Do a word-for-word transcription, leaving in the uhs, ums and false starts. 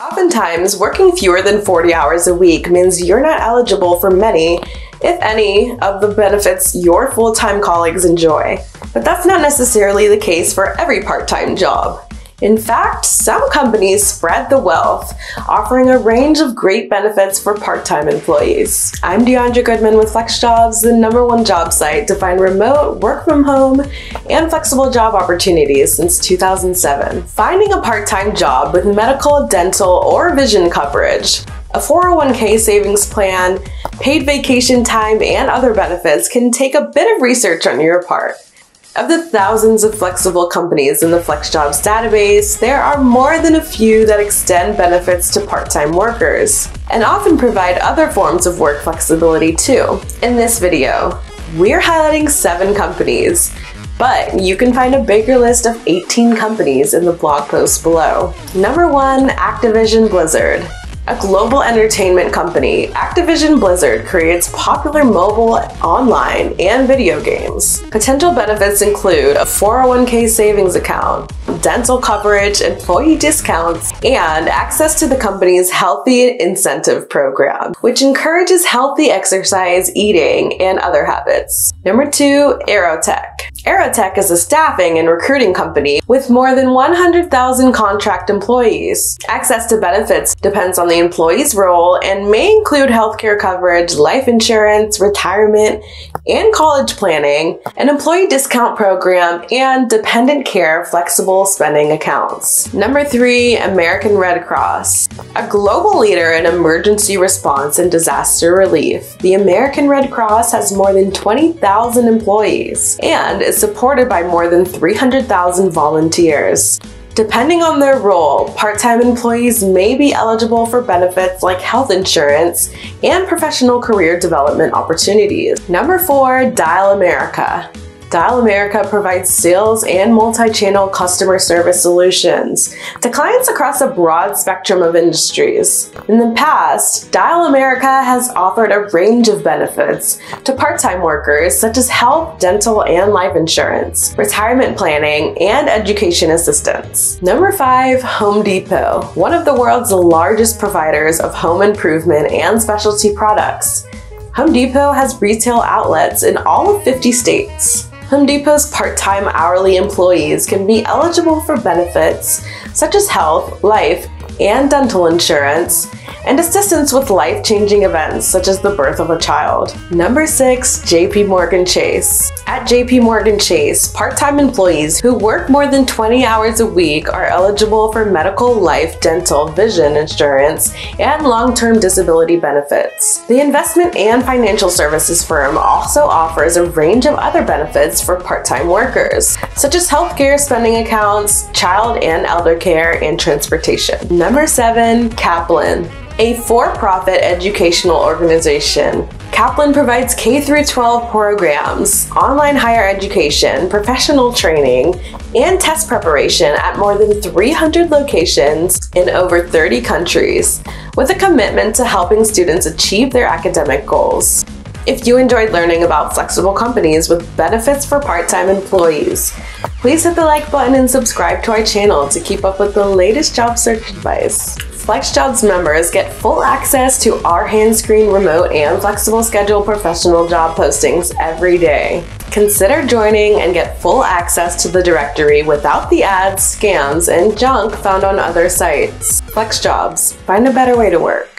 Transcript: Oftentimes, working fewer than forty hours a week means you're not eligible for many, if any, of the benefits your full-time colleagues enjoy. But that's not necessarily the case for every part-time job. In fact, some companies spread the wealth, offering a range of great benefits for part-time employees. I'm DeAndre Goodman with FlexJobs, the number one job site to find remote, work from home, and flexible job opportunities since two thousand seven. Finding a part-time job with medical, dental, or vision coverage, a four oh one K savings plan, paid vacation time, and other benefits can take a bit of research on your part. Of the thousands of flexible companies in the FlexJobs database, there are more than a few that extend benefits to part-time workers, and often provide other forms of work flexibility too. In this video, we're highlighting seven companies, but you can find a bigger list of eighteen companies in the blog post below. Number one, Activision Blizzard. A global entertainment company, Activision Blizzard creates popular mobile, online, and video games. Potential benefits include a four oh one K savings account, dental coverage, employee discounts, and access to the company's healthy incentive program, which encourages healthy exercise, eating, and other habits. Number two, Aerotech. Aerotech is a staffing and recruiting company with more than one hundred thousand contract employees. Access to benefits depends on the employee's role and may include healthcare coverage, life insurance, retirement, and college planning, an employee discount program, and dependent care flexible spending accounts. Number three, American Red Cross. A global leader in emergency response and disaster relief, the American Red Cross has more than twenty thousand employees and is supported by more than three hundred thousand volunteers. Depending on their role, part-time employees may be eligible for benefits like health insurance and professional career development opportunities. Number four, Dial America. Dial America provides sales and multi-channel customer service solutions to clients across a broad spectrum of industries. In the past, Dial America has offered a range of benefits to part-time workers such as health, dental, and life insurance, retirement planning, and education assistance. Number five, Home Depot, one of the world's largest providers of home improvement and specialty products. Home Depot has retail outlets in all of fifty states. Home Depot's part-time hourly employees can be eligible for benefits such as health, life, and dental insurance, and assistance with life-changing events such as the birth of a child. Number six, JPMorgan Chase. At JPMorgan Chase, part-time employees who work more than twenty hours a week are eligible for medical, life, dental, vision insurance, and long-term disability benefits. The investment and financial services firm also offers a range of other benefits for part-time workers, such as healthcare spending accounts, child and elder care, and transportation. Number seven, Kaplan. A for-profit educational organization, Kaplan provides K through twelve programs, online higher education, professional training, and test preparation at more than three hundred locations in over thirty countries, with a commitment to helping students achieve their academic goals. If you enjoyed learning about flexible companies with benefits for part-time employees, please hit the like button and subscribe to our channel to keep up with the latest job search advice. FlexJobs members get full access to our hand-screen remote and flexible schedule professional job postings every day. Consider joining and get full access to the directory without the ads, scams, and junk found on other sites. FlexJobs, find a better way to work.